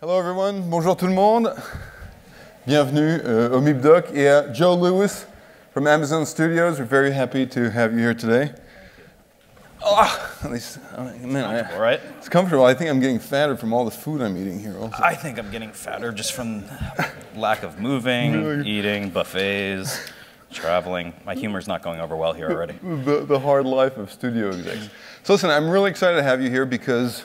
Hello everyone, bonjour tout le monde. Bienvenue au MIPDoc. Et Joe Lewis from Amazon Studios, we're very happy to have you here today. Oh, at least, man, right? It's comfortable. I think I'm getting fatter from all the food I'm eating here also. I think I'm getting fatter just from lack of moving, eating, buffets, traveling. My humor's not going over well here already. The hard life of studio execs. So listen, I'm really excited to have you here because,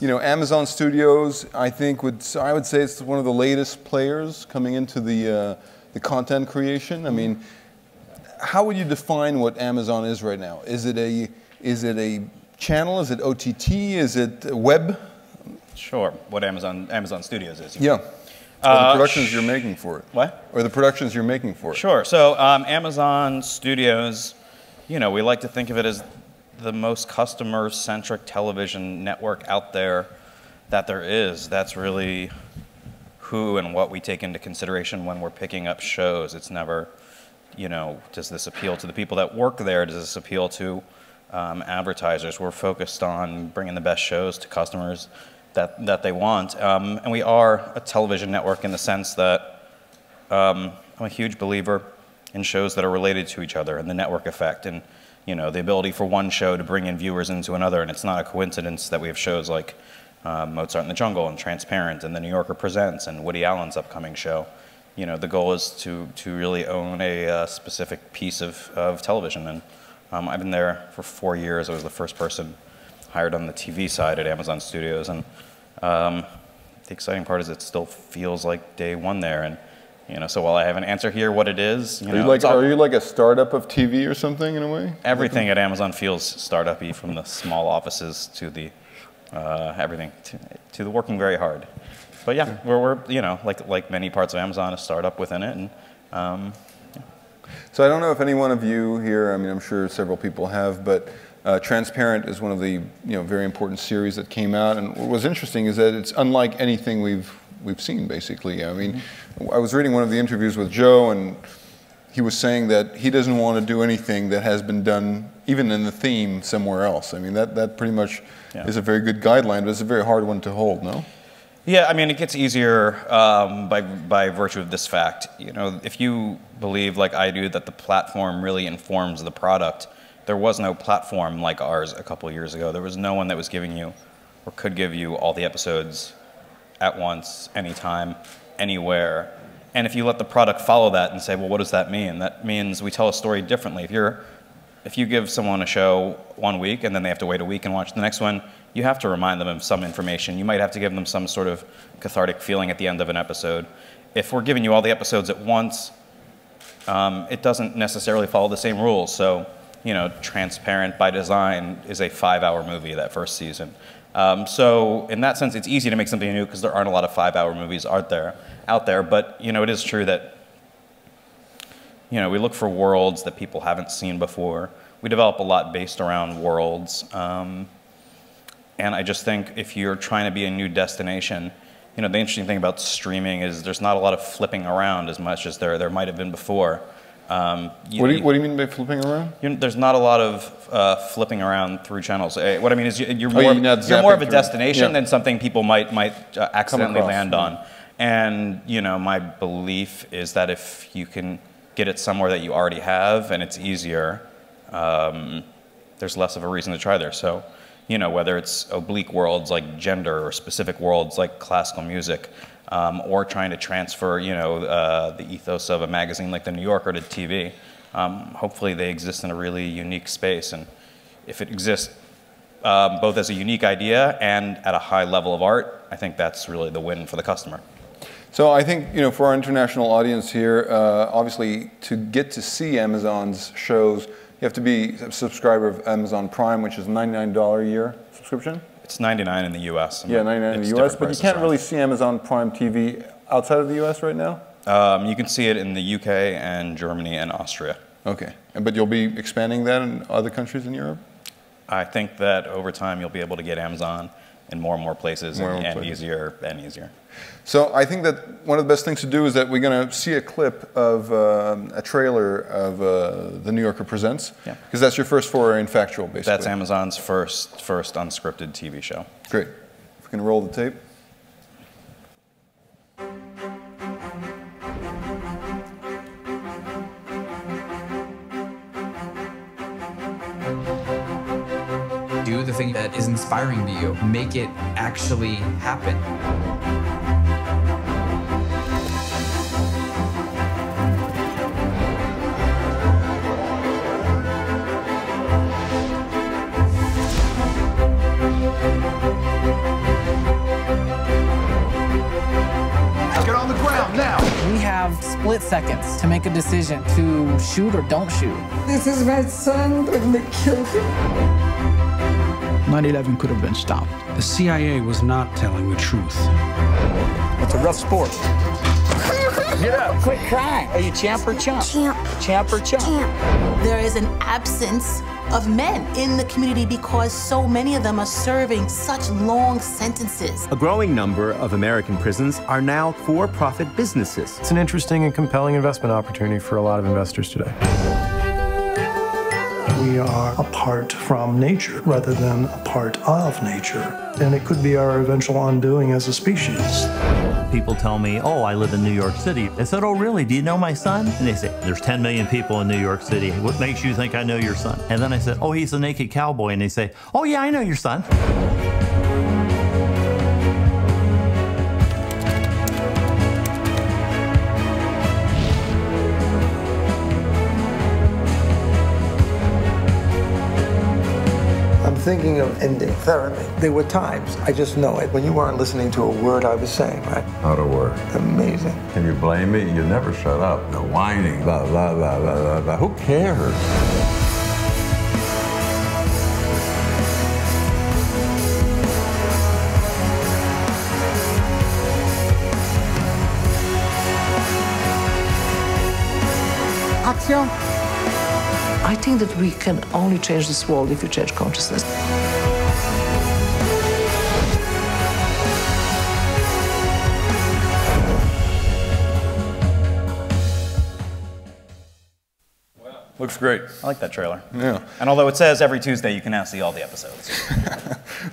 you know, Amazon Studios, I think, I would say it's one of the latest players coming into the content creation. I mean, how would you define what Amazon is right now? Is it a channel? Is it OTT? Is it web? Sure. What Amazon Studios is. Yeah. Or the productions you're making for it. What? Or the productions you're making for it. Sure. So Amazon Studios, you know, we like to think of it as the most customer-centric television network out there that there is. That's really who and what we take into consideration when we're picking up shows. It's never, you know, does this appeal to the people that work there? Does this appeal to advertisers? We're focused on bringing the best shows to customers that they want. And we are a television network in the sense that I'm a huge believer in shows that are related to each other and the network effect and, you know, the ability for one show to bring in viewers into another. And it's not a coincidence that we have shows like Mozart in the Jungle and Transparent and The New Yorker Presents and Woody Allen's upcoming show. You know, the goal is to really own a specific piece of television. And I've been there for 4 years. I was the first person hired on the TV side at Amazon Studios, and the exciting part is it still feels like day one there. And you know, so while I haven't answered here what it is, are you like a startup of TV or something in a way? Everything at Amazon feels startup-y, from the small offices to the everything to the working very hard. But yeah, we're you know, like many parts of Amazon, a startup within it, and. So I don't know if any one of you here, I mean, I'm sure several people have, but Transparent is one of the, you know, very important series that came out. And what was interesting is that it's unlike anything we've seen, basically. I mean, I was reading one of the interviews with Joe, and he was saying that he doesn't want to do anything that has been done, even in the theme, somewhere else. I mean, that pretty much is a very good guideline, but it's a very hard one to hold, no? Yeah, I mean, it gets easier by virtue of this fact. You know, if you believe, like I do, that the platform really informs the product, there was no platform like ours a couple years ago. There was no one that was giving you or could give you all the episodes at once, anytime, anywhere. And if you let the product follow that and say, well, what does that mean? That means we tell a story differently. If you give someone a show 1 week and then they have to wait a week and watch the next one, you have to remind them of some information. You might have to give them some sort of cathartic feeling at the end of an episode. If we're giving you all the episodes at once, it doesn't necessarily follow the same rules. So, you know, Transparent by design is a 5-hour movie, that first season. So in that sense, it's easy to make something new because there aren't a lot of 5-hour movies out there. But, you know, it is true that, you know, we look for worlds that people haven't seen before. We develop a lot based around worlds. And I just think if you're trying to be a new destination, you know, the interesting thing about streaming is there's not a lot of flipping around as much as there might have been before. What do you mean by flipping around? There's not a lot of flipping around through channels. What I mean is you're more of a destination than something people might accidentally land on. And, you know, my belief is that if you can get it somewhere that you already have and it's easier, there's less of a reason to try there. So, you know, whether it's oblique worlds like gender or specific worlds like classical music, or trying to transfer, you know, the ethos of a magazine like The New Yorker to TV, hopefully they exist in a really unique space. And if it exists both as a unique idea and at a high level of art, I think that's really the win for the customer. So I think, you know, for our international audience here, obviously to get to see Amazon's shows, you have to be a subscriber of Amazon Prime, which is a $99 a year subscription. It's $99 in the U.S. Yeah, $99 in the U.S., but you can't really see Amazon Prime TV outside of the U.S. right now? You can see it in the U.K. and Germany and Austria. Okay, but you'll be expanding that in other countries in Europe? I think that over time you'll be able to get Amazon in more and more places easier and easier. So I think that one of the best things to do is that we're going to see a clip of a trailer of The New Yorker Presents, because that's your first foray in factual, basically. That's Amazon's first unscripted TV show. Great. If we can roll the tape. do the thing that is inspiring to you. Make it actually happen. Split seconds to make a decision to shoot or don't shoot. This is my son when they killed him. 9/11 could have been stopped. The CIA was not telling the truth. It's a rough sport. Get up. Quit crying. Are you champ or chump? Champ. Champ or chump? Champ. There is an absence of men in the community because so many of them are serving such long sentences. A growing number of American prisons are now for-profit businesses. It's an interesting and compelling investment opportunity for a lot of investors today. We are apart from nature rather than a part of nature, and it could be our eventual undoing as a species. People tell me, oh, I live in New York City. I said, oh, really? Do you know my son? And they say, there's 10 million people in New York City. What makes you think I know your son? And then I said, oh, he's a naked cowboy. And they say, oh, yeah, I know your son. Thinking of ending therapy. There were times, I just know it, when you weren't listening to a word I was saying, right? Not a word. Amazing. Can you blame me? You never shut up. The whining, blah, blah, blah, blah, blah. Who cares? Action. I think that we can only change this world if you change consciousness. Wow. Looks great. I like that trailer. Yeah. And although it says every Tuesday, you can now see all the episodes.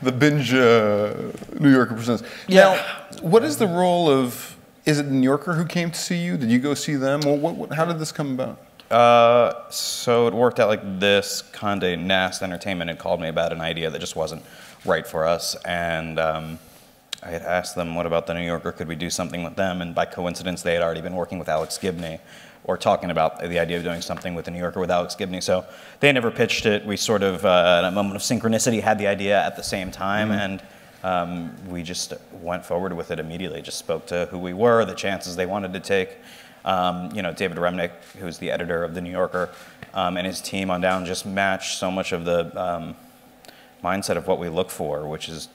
The binge New Yorker Presents. Yeah. Now, what is the role of, is it the New Yorker who came to see you? Did you go see them? Or what, how did this come about? So it worked out like this. Condé Nast Entertainment had called me about an idea that just wasn't right for us, and I had asked them, what about the New Yorker? Could we do something with them? And by coincidence, they had already been working with Alex Gibney, or talking about the idea of doing something with the New Yorker with Alex Gibney. So they never pitched it. We sort of, in a moment of synchronicity, had the idea at the same time, and we just went forward with it immediately. Just spoke to who we were, the chances they wanted to take. You know, David Remnick, who's the editor of The New Yorker, and his team on down just match so much of the mindset of what we look for, which is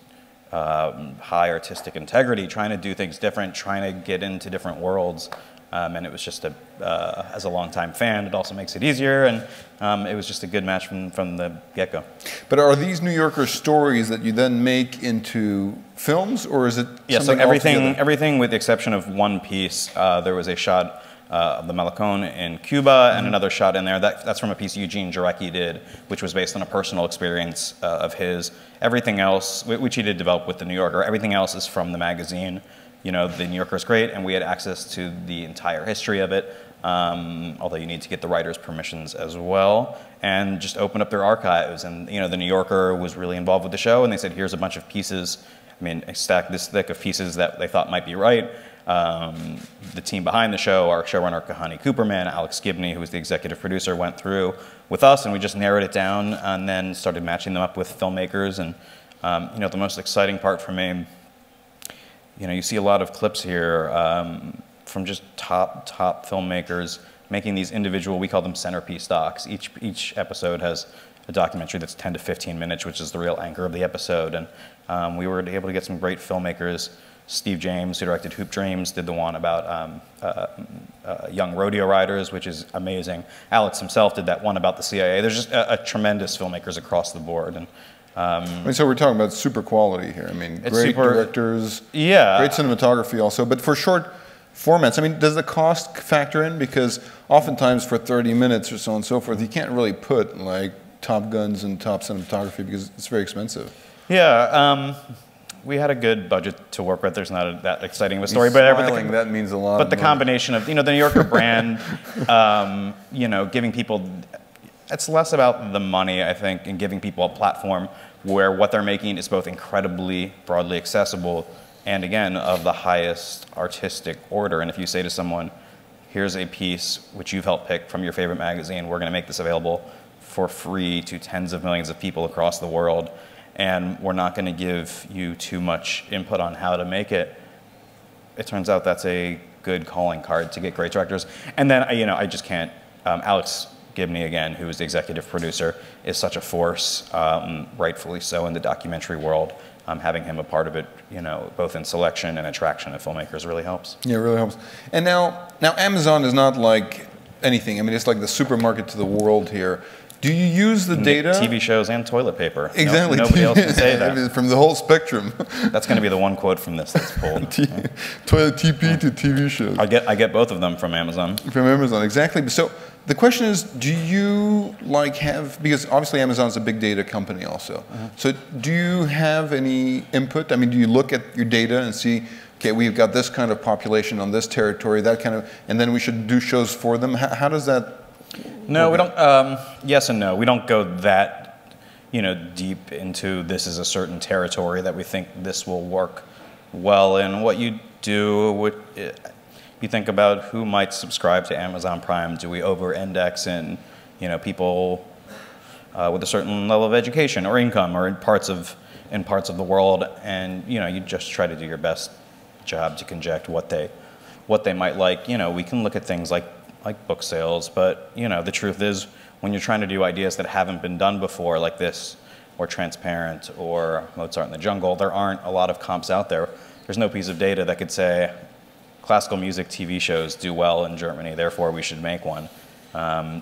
high artistic integrity, trying to do things different, trying to get into different worlds. And it was just, as a longtime fan, it also makes it easier, and it was just a good match from the get-go. But are these New Yorker stories that you then make into films, or is it something everything with the exception of one piece. There was a shot of the Malecón in Cuba, and another shot in there. That's from a piece Eugene Jarecki did, which was based on a personal experience of his. Everything else, which he did develop with The New Yorker, everything else is from the magazine. You know, The New Yorker is great, and we had access to the entire history of it, although you need to get the writers' permissions as well, and just open up their archives. And, you know, The New Yorker was really involved with the show, and they said, here's a bunch of pieces, I mean, a stack this thick of pieces that they thought might be right. The team behind the show, our showrunner, Kahani Cooperman, Alex Gibney, who was the executive producer, went through with us, and we just narrowed it down, and then started matching them up with filmmakers. And, you know, the most exciting part for me, you know, you see a lot of clips here from just top filmmakers making these individual, we call them centerpiece docs. Each episode has a documentary that's 10 to 15 minutes, which is the real anchor of the episode. And we were able to get some great filmmakers. Steve James, who directed Hoop Dreams, did the one about young rodeo riders, which is amazing. Alex himself did that one about the CIA. There's just a tremendous filmmakers across the board. And, I mean, so we're talking about super quality here. I mean, great directors, yeah, great cinematography also, but for short formats, I mean, does the cost factor in? Because oftentimes for 30 minutes or so and so forth, you can't really put like top guns and top cinematography because it's very expensive. Yeah, we had a good budget to work with. There's not that exciting of a story, but that means a lot. But the combination of, you know, the New Yorker brand, you know, giving people. It's less about the money, I think, and giving people a platform where what they're making is both incredibly broadly accessible and, again, of the highest artistic order. And if you say to someone, here's a piece which you've helped pick from your favorite magazine, we're going to make this available for free to tens of millions of people across the world, and we're not going to give you too much input on how to make it, it turns out that's a good calling card to get great directors. And then, you know, I just can't, Alex Gibney, again, who is the executive producer, is such a force, rightfully so, in the documentary world. Having him a part of it, you know, both in selection and attraction of filmmakers really helps. Yeah, it really helps. And now Amazon is not like anything. I mean, it's like the supermarket to the world here. Do you use the data? TV shows and toilet paper. Exactly. No, nobody else can say that. I mean, from the whole spectrum. That's going to be the one quote from this that's pulled. Toilet TP to TV shows. I get both of them from Amazon. From Amazon, exactly. So the question is, do you like have, because obviously Amazon's a big data company also. So do you have any input? I mean, do you look at your data and see, okay, we've got this kind of population on this territory, that kind of, and then we should do shows for them? How does that? No, we don't, yes and no. We don't go that, you know, deep into this is a certain territory that we think this will work well in. What you do, you think about who might subscribe to Amazon Prime. Do we over-index in, you know, people with a certain level of education or income or in parts of the world? And, you know, you just try to do your best job to conject what they might like. You know, we can look at things like book sales, but, you know, the truth is when you're trying to do ideas that haven't been done before, like this or Transparent or Mozart in the Jungle, there aren't a lot of comps out there. There's no piece of data that could say classical music TV shows do well in Germany, therefore we should make one.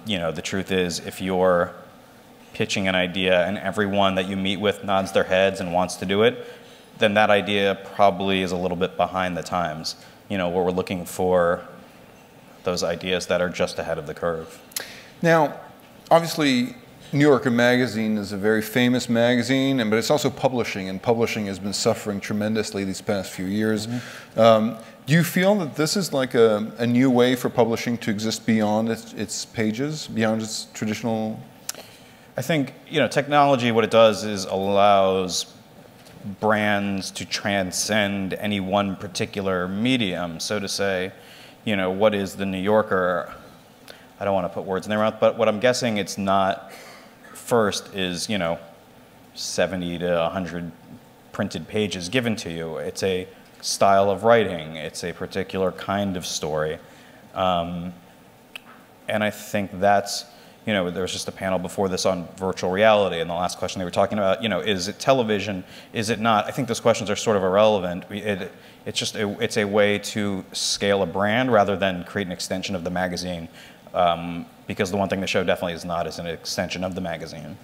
You know, the truth is if you're pitching an idea and everyone that you meet with nods their heads and wants to do it, then that idea probably is a little bit behind the times. You know, where we're looking for those ideas that are just ahead of the curve. Now, obviously, New Yorker Magazine is a very famous magazine, but it's also publishing, and publishing has been suffering tremendously these past few years. Do you feel that this is like a new way for publishing to exist beyond its pages, beyond its traditional? I think, you know, technology, what it does is allows brands to transcend any one particular medium. So to say, you know, what is the New Yorker? I don't want to put words in their mouth, but what I'm guessing it's not first is, you know, 70 to 100 printed pages given to you. It's a style of writing. It's a particular kind of story. And I think that's, you know, there was just a panel before this on virtual reality, and the last question they were talking about, you know, is it television? Is it not? I think those questions are sort of irrelevant. It's just it's a way to scale a brand rather than create an extension of the magazine, because the one thing the show definitely is not is an extension of the magazine.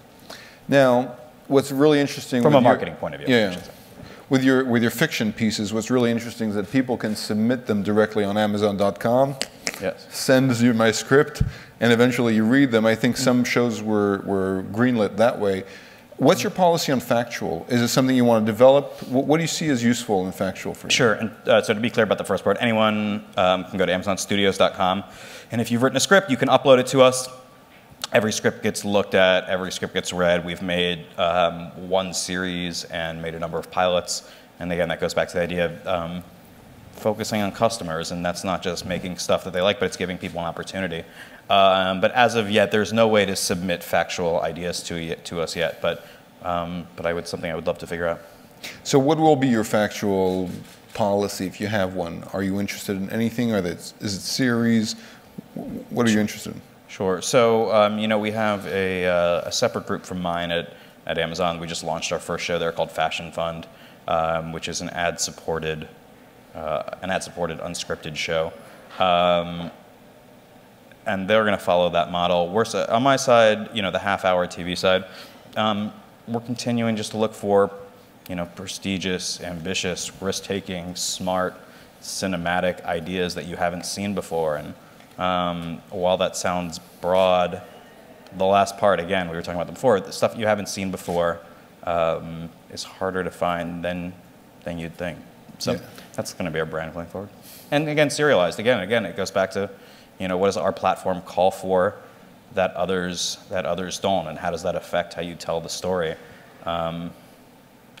Now, what's really interesting from a marketing point of view, yeah, with your fiction pieces, what's really interesting is that people can submit them directly on Amazon.com. Yes, sends you my script, and eventually you read them. I think some shows were greenlit that way. What's your policy on factual? Is it something you want to develop? What do you see as useful in factual for you? Sure, and so to be clear about the first part, anyone can go to AmazonStudios.com, and if you've written a script, you can upload it to us. Every script gets looked at, every script gets read. We've made one series and made a number of pilots, and again, that goes back to the idea of focusing on customers, and that's not just making stuff that they like, but it's giving people an opportunity. But as of yet, there's no way to submit factual ideas to us yet, but something I would love to figure out. So what will be your factual policy if you have one? Are you interested in anything? Is it series? What are you interested in? Sure. So, you know, we have a separate group from mine at Amazon. We just launched our first show there called Fashion Fund, which is an ad-supported unscripted show, and they're going to follow that model. We're on my side, you know, the half-hour TV side. We're continuing just to look for, you know, prestigious, ambitious, risk-taking, smart, cinematic ideas that you haven't seen before. And while that sounds broad, the last part again, we were talking about them before. The stuff you haven't seen before is harder to find than you'd think. So yeah, that's going to be our brand going forward. And again, serialized. Again, it goes back to, you know, what does our platform call for that others don't, and how does that affect how you tell the story?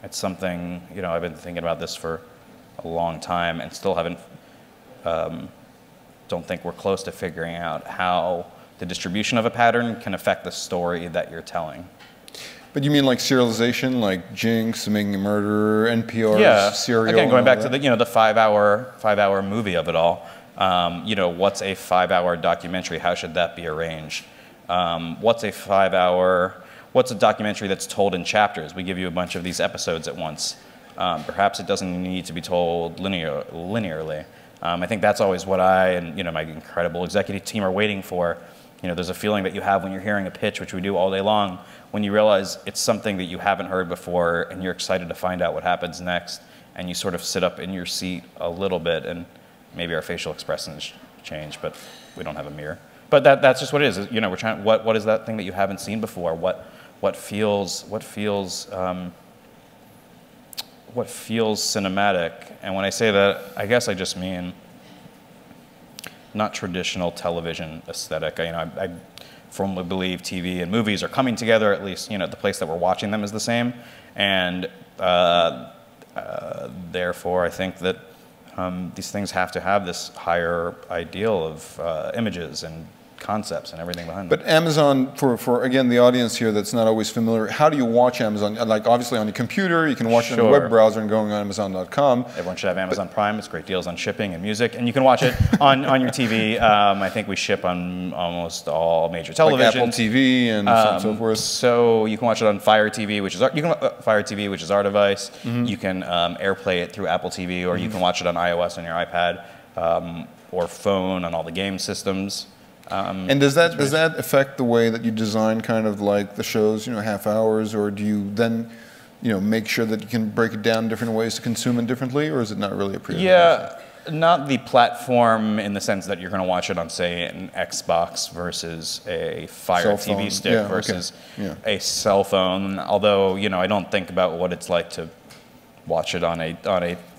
It's something, you know, I've been thinking about this for a long time and still haven't, don't think we're close to figuring out how the distribution of a pattern can affect the story that you're telling. But you mean like serialization, like Jinx, Making a Murderer, NPR, yeah. Serial? Again, going back to the, you know, the five-hour movie of it all. You know, what's a five-hour documentary? How should that be arranged? What's a five-hour? What's a documentary that's told in chapters? We give you a bunch of these episodes at once. Perhaps it doesn't need to be told linearly. I think that's always what I and, you know, my incredible executive team are waiting for. You know, there's a feeling that you have when you're hearing a pitch, which we do all day long, when you realize it's something that you haven't heard before and you're excited to find out what happens next, and you sort of sit up in your seat a little bit, and maybe our facial expressions change, but we don't have a mirror. But that's just what it is. You know, we're trying, what is that thing that you haven't seen before? What feels cinematic? And when I say that, I guess I just mean not traditional television aesthetic. You know, I firmly believe TV and movies are coming together, at least, you know, the place that we're watching them is the same. And therefore, I think that these things have to have this higher ideal of images and concepts and everything behind them. But Amazon, for again, the audience here that's not always familiar, how do you watch Amazon? Like, obviously on your computer, you can watch it on a web browser and going on Amazon.com. Everyone should have Amazon Prime. It's great deals on shipping and music. And you can watch it on your TV. I think we ship on almost all major television. Like Apple TV and so forth. So you can watch it on Fire TV, which is our, device. Mm-hmm. You can AirPlay it through Apple TV, or mm-hmm. you can watch it on iOS on your iPad, or phone on all the game systems. And does that affect the way that you design kind of like the shows, you know, half hours, or do you then, you know, make sure that you can break it down different ways to consume it differently, or is it not really a priority? Yeah, not the platform in the sense that you're going to watch it on, say, an Xbox versus a Fire TV stick versus a cell phone. Although, you know, I don't think about what it's like to watch it on a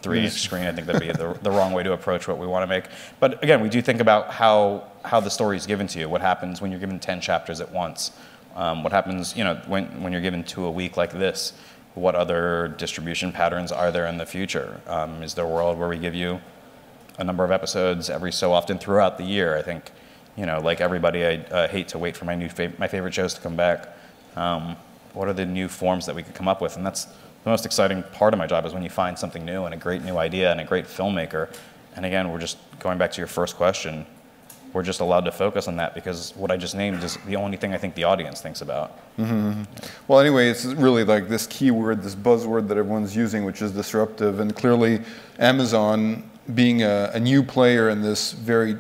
3-inch screen. I think that'd be the wrong way to approach what we want to make. But again, we do think about how the story is given to you. What happens when you're given 10 chapters at once? What happens, you know, when you're given 2 a week like this? What other distribution patterns are there in the future? Is there a world where we give you a number of episodes every so often throughout the year? I think, you know, like everybody, I hate to wait for my favorite shows to come back. What are the new forms that we could come up with? And that's the most exciting part of my job, is when you find something new and a great new idea and a great filmmaker. And again, we're just going back to your first question. We're just allowed to focus on that because what I just named is the only thing I think the audience thinks about. Mm-hmm. Well, anyway, it's really like this keyword, this buzzword that everyone's using, which is disruptive. And clearly, Amazon, being a new player in this very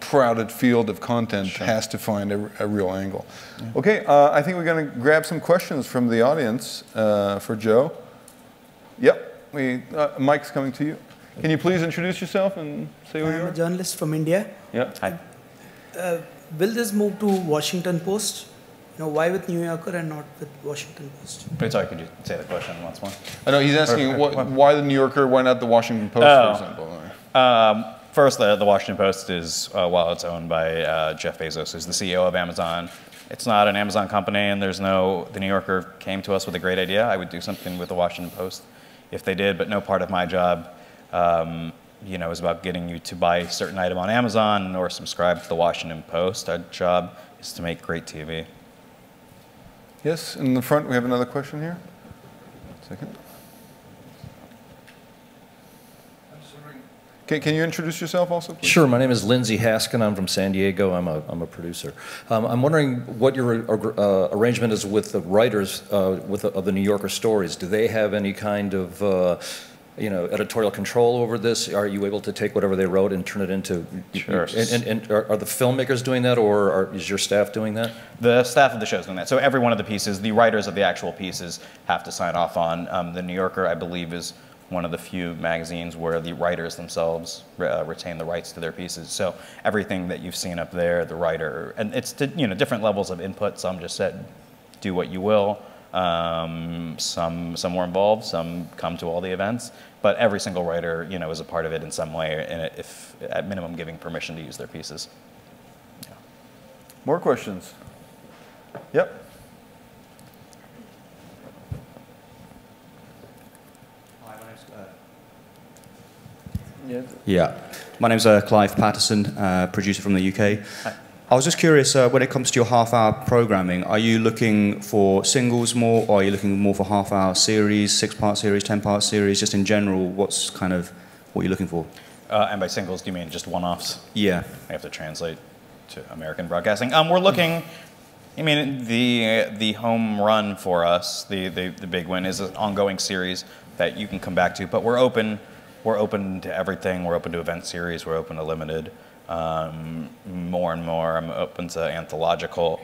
crowded field of content, has to find a real angle. Yeah. Okay, I think we're going to grab some questions from the audience for Joe. Yep, Mike's coming to you. Can you please introduce yourself and say who you are? I'm a journalist from India. Yeah. Hi. Will this move to Washington Post? You know, why with New Yorker and not with Washington Post? Wait, sorry, could you say the question once more? I know he's asking why the New Yorker, why not the Washington Post, for example? First, the Washington Post is, while it's owned by Jeff Bezos, who's the CEO of Amazon, it's not an Amazon company, and there's no, the New Yorker came to us with a great idea. I would do something with the Washington Post if they did, but no part of my job, you know, is about getting you to buy a certain item on Amazon or subscribe to the Washington Post. Our job is to make great TV. Yes, in the front, we have another question here. One second. Can you introduce yourself also, please? Sure. My name is Lindsay Haskin. I'm from San Diego. I'm a producer. I'm wondering what your arrangement is with the writers of the New Yorker stories. Do they have any kind of you know, editorial control over this? Are you able to take whatever they wrote and turn it into? Sure. And are the filmmakers doing that, or is your staff doing that? The staff of the show is doing that. So every one of the pieces, the writers of the actual pieces have to sign off on. The New Yorker, I believe, is one of the few magazines where the writers themselves retain the rights to their pieces. So everything that you've seen up there, the writer, and it's to, you know, different levels of input. Some just said, do what you will. Some were involved, some come to all the events, but every single writer, you know, is a part of it in some way, and if at minimum giving permission to use their pieces. Yeah. More questions? Yep. Yeah. My name's Clive Patterson, producer from the UK. Hi. I was just curious, when it comes to your half-hour programming, are you looking for singles more, or are you looking more for half-hour series, six-part series, 10-part series, just in general, what's kind of, what you're looking for? And by singles, do you mean just one-offs? Yeah. I have to translate to American broadcasting. We're looking, I mean, the home run for us, the big win is an ongoing series that you can come back to, but we're open. We're open to everything. We're open to event series. We're open to limited. More and more, I'm open to anthological,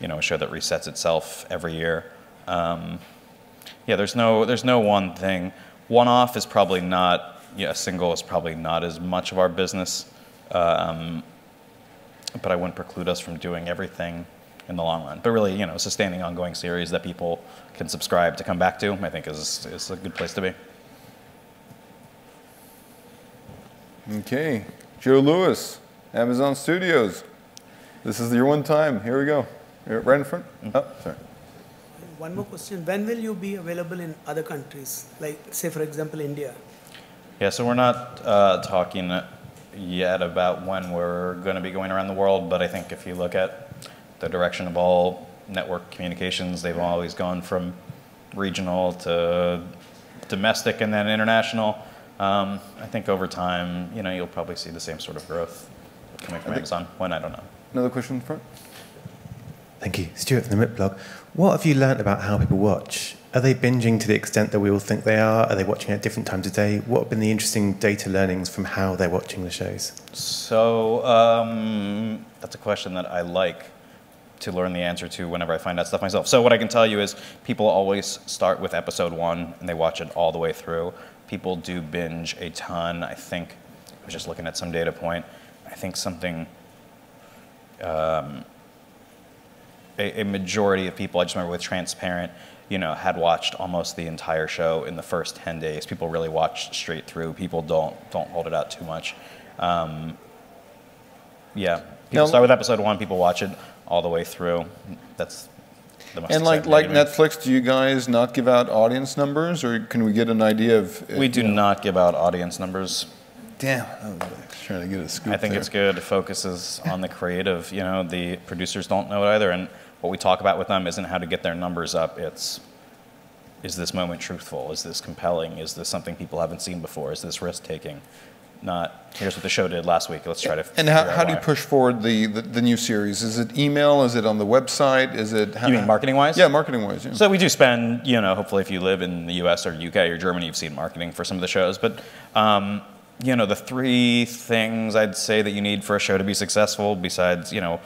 you know, a show that resets itself every year. Yeah, there's no one thing. One-off is probably not. Yeah, single is probably not as much of our business. But I wouldn't preclude us from doing everything in the long run. But really, you know, sustaining ongoing series that people can subscribe to come back to, I think is a good place to be. Okay, Joe Lewis, Amazon Studios. This is your one time. Here we go. You're right in front. Oh, sorry. One more question. When will you be available in other countries, like, say, for example, India? Yeah, so we're not talking yet about when we're going to be going around the world, but I think if you look at the direction of all network communications, they've always gone from regional to domestic and then international. I think over time, you know, you'll probably see the same sort of growth coming from Amazon. When, I don't know. Another question in front. Thank you. Stuart from the MIPDoc. What have you learned about how people watch? Are they binging to the extent that we all think they are? Are they watching at different times of day? What have been the interesting data learnings from how they're watching the shows? So that's a question that I like to learn the answer to whenever I find out stuff myself. So what I can tell you is people always start with episode 1 and they watch it all the way through. People do binge a ton. I think, I was just looking at some data point, I think something, a majority of people, I just remember with Transparent, you know, had watched almost the entire show in the first 10 days. People really watch straight through. People don't hold it out too much. Yeah, people start with episode 1, people watch it all the way through. That's the most. And like Netflix, do you guys not give out audience numbers, or can we get an idea of? We do not give out audience numbers. Damn, I was trying to get a scoop. I think it's good. It focuses on the creative. You know, the producers don't know it either, and what we talk about with them isn't how to get their numbers up. It's, is this moment truthful? Is this compelling? Is this something people haven't seen before? Is this risk taking? Not, here's what the show did last week, let's try to. And how do you push forward the new series? Is it email? Is it on the website? Is it? You mean marketing-wise? Yeah, marketing-wise. Yeah. So we do spend, you know, hopefully if you live in the US or UK or Germany, you've seen marketing for some of the shows. But, you know, the three things I'd say that you need for a show to be successful, besides, you know,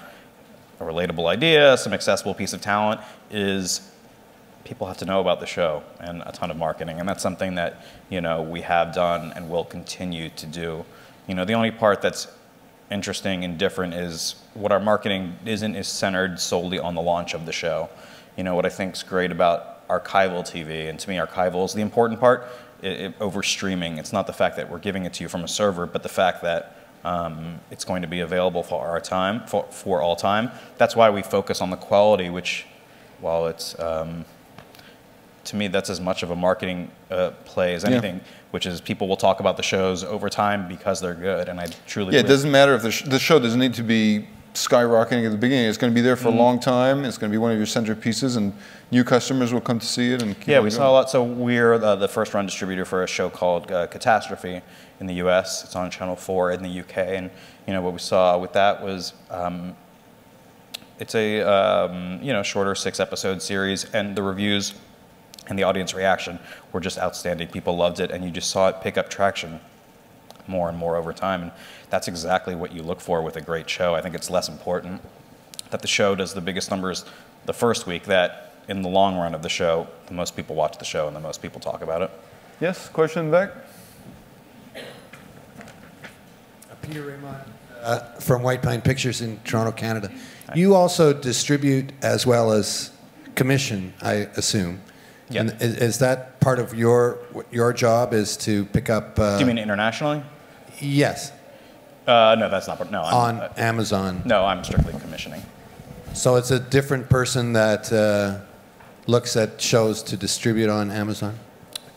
a relatable idea, some accessible piece of talent, is people have to know about the show and a ton of marketing. And that's something that, you know, we have done and will continue to do. You know, the only part that's interesting and different is what our marketing is centered solely on the launch of the show. You know, what I think's great about archival TV, and to me archival is the important part, over streaming. It's not the fact that we're giving it to you from a server, but the fact that it's going to be available for our time, for all time. That's why we focus on the quality, which, while it's, to me, that's as much of a marketing play as anything, which is people will talk about the shows over time because they're good, and I truly believe. It doesn't matter if the show doesn't need to be skyrocketing at the beginning. It's going to be there for a long time. It's going to be one of your centerpieces, and new customers will come to see it. And keep we saw a lot. So we're the first-run distributor for a show called Catastrophe in the U.S. It's on Channel 4 in the U.K., and you know what we saw with that was it's a you know, shorter 6-episode series, and the reviews and the audience reaction were just outstanding. People loved it, and you just saw it pick up traction more and more over time. And that's exactly what you look for with a great show. I think it's less important that the show does the biggest numbers the first week, that in the long run of the show, the most people watch the show and the most people talk about it. Yes, question back? Peter Raymond from White Pine Pictures in Toronto, Canada. Hi. You also distribute as well as commission, I assume. Yep. And is that part of your job, is to pick up... do you mean internationally? Yes. No, that's not... No, on Amazon. No, I'm strictly commissioning. So it's a different person that looks at shows to distribute on Amazon?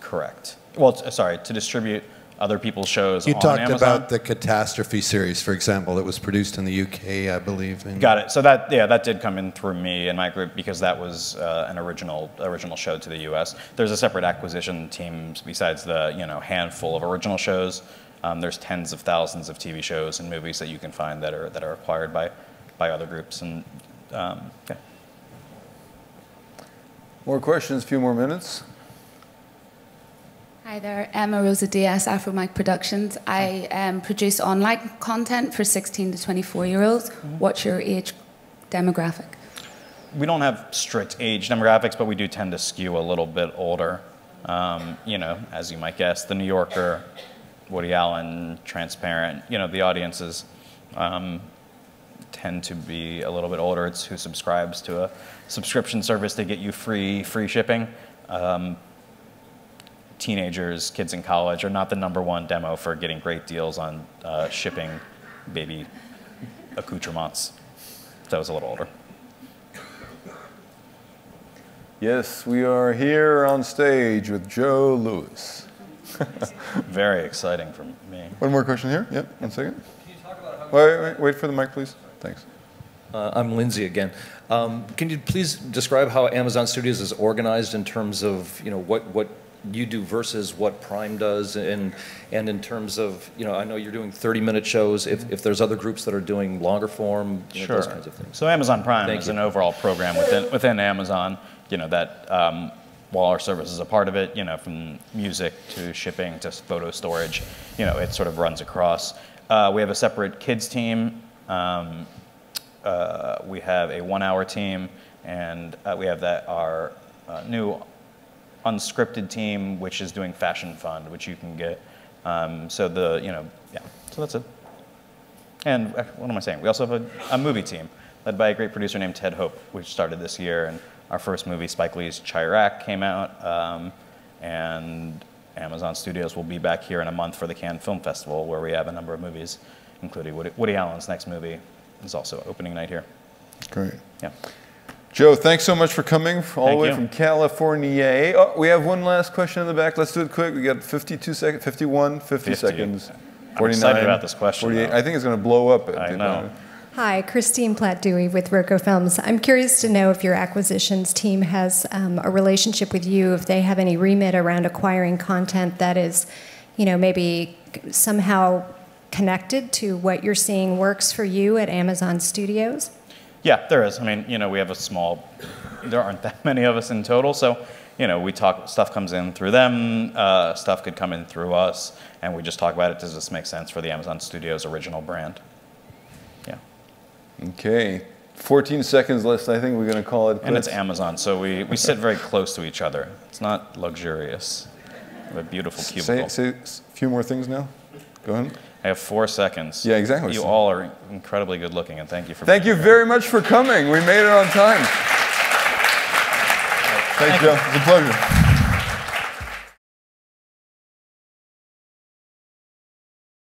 Correct. Well, sorry, to distribute other people's shows on Amazon. You talked about the Catastrophe series, for example, that was produced in the UK, I believe. Got it. So that, yeah, that did come in through me and my group because that was an original show to the US. There's a separate acquisition team besides the handful of original shows. There's tens of thousands of TV shows and movies that you can find that are acquired by other groups. And yeah. More questions, a few more minutes. Hi there, Emma Rosa Diaz, Afromike Productions. I produce online content for 16 to 24-year-olds. Mm-hmm. What's your age demographic? We don't have strict age demographics, but we do tend to skew a little bit older. As you might guess, The New Yorker, Woody Allen, Transparent, the audiences tend to be a little bit older. It's who subscribes to a subscription service to get you free shipping. Teenagers, kids in college are not the #1 demo for getting great deals on shipping baby accoutrements. So I was a little older. Yes, we are here on stage with Joe Lewis. Very exciting for me. One more question here. Yep, one second. Can you talk about how wait for the mic, please. Thanks. I'm Lindsay again. Can you please describe how Amazon Studios is organized in terms of what you do versus what Prime does, and in terms of, I know you're doing 30-minute shows, if there's other groups that are doing longer form, sure, those kinds of things. So Amazon Prime is an overall program within Amazon, that while our service is a part of it, from music to shipping to photo storage, it sort of runs across. We have a separate kids team, we have a 1-hour team, and we have our new unscripted team, which is doing Fashion Fund, which you can get. So that's it. And what am I saying? We also have a movie team led by a great producer named Ted Hope, which started this year. And our first movie, Spike Lee's Chi-Raq, came out. And Amazon Studios will be back here in a month for the Cannes Film Festival, where we have a number of movies, including Woody Allen's next movie is also opening night here. Great. Yeah. Joe, thanks so much for coming all the way from California. Oh, we have one last question in the back. Let's do it quick. We got 52 seconds, 51, 50 seconds. 49, I'm excited about this question. 48. I think it's going to blow up. I know. Hi, Christine Platt-Dewey with Roco Films. I'm curious to know if your acquisitions team has a relationship with you, if they have any remit around acquiring content that is, maybe somehow connected to what you're seeing works for you at Amazon Studios. Yeah, there is. I mean, we have a small, there aren't that many of us in total, so, we talk, stuff comes in through them, stuff could come in through us, and we just talk about it. Does this make sense for the Amazon Studios original brand? Yeah. Okay. 14 seconds left, I think we're going to call it. And it's Amazon, so we sit very close to each other. It's not luxurious. We have a beautiful cubicle. Say a few more things now. Go ahead. I have 4 seconds. Yeah, exactly. You all are incredibly good looking, and thank you for being here. Thank you very much for coming. We made it on time. Thanks, Joe. It's a pleasure.